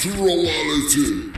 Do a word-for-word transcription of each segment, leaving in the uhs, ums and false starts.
Duality.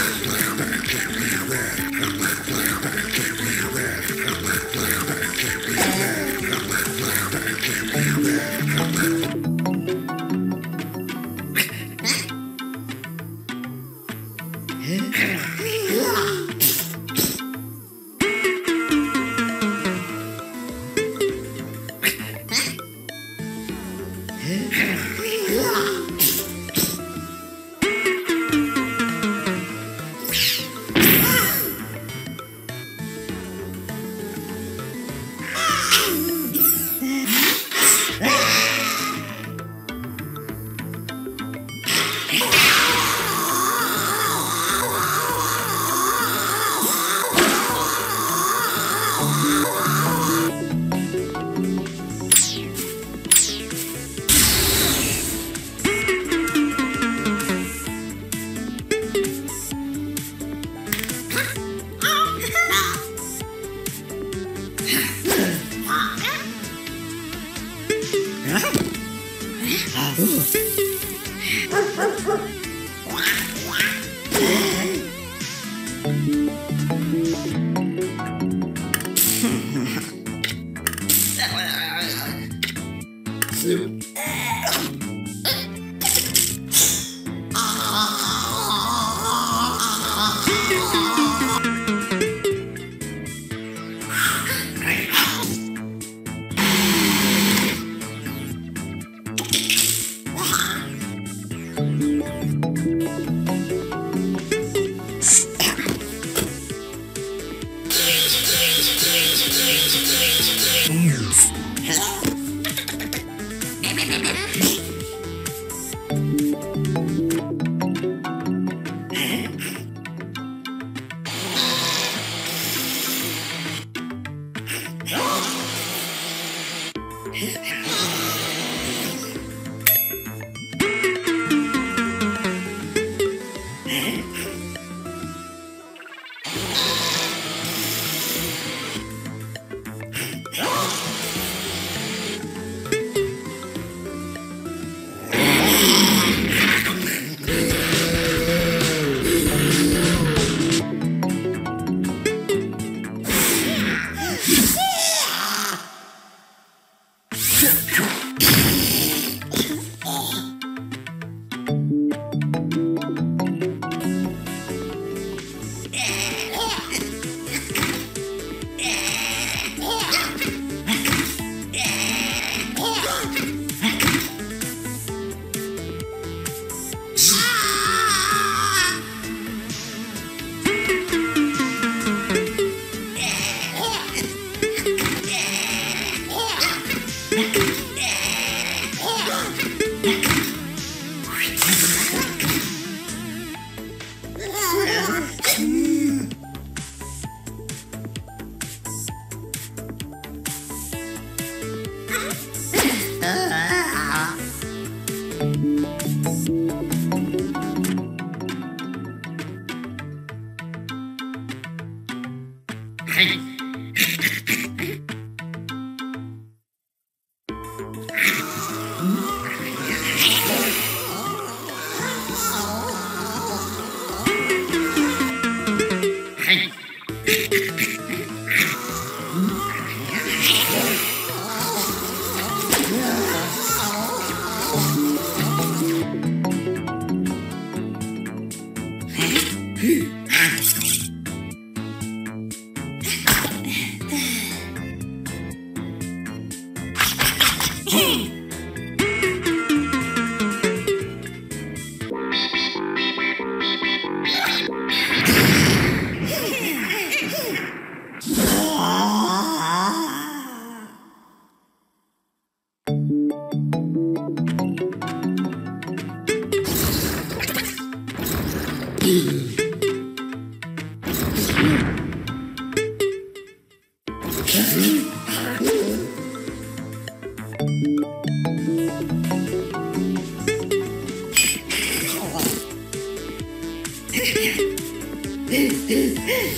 This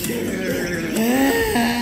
is